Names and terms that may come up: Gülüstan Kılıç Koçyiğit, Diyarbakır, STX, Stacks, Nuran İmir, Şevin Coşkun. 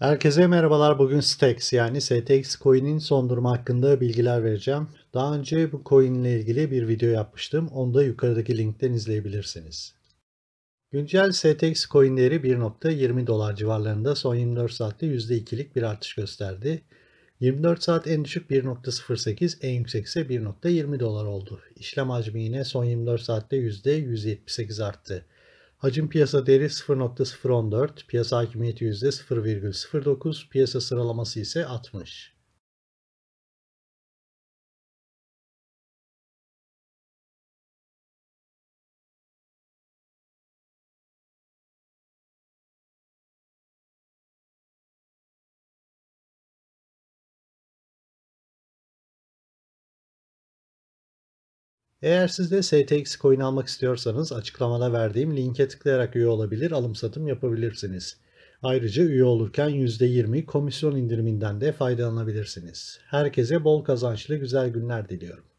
Herkese merhabalar. Bugün Stacks yani STX coin'in son durumu hakkında bilgiler vereceğim. Daha önce bu coin ile ilgili bir video yapmıştım. Onu da yukarıdaki linkten izleyebilirsiniz. Güncel STX coin'leri 1.20 dolar civarlarında son 24 saatte %2'lik bir artış gösterdi. 24 saat en düşük 1.08, en yüksek ise 1.20 dolar oldu. İşlem hacmi yine son 24 saatte %178 arttı. Hacim piyasa değeri 0.014, piyasa hakimiyeti %0,09, piyasa sıralaması ise 60. Eğer siz de STX coin almak istiyorsanız açıklamada verdiğim linke tıklayarak üye olabilir, alım satım yapabilirsiniz. Ayrıca üye olurken %20 komisyon indiriminden de faydalanabilirsiniz. Herkese bol kazançlı güzel günler diliyorum.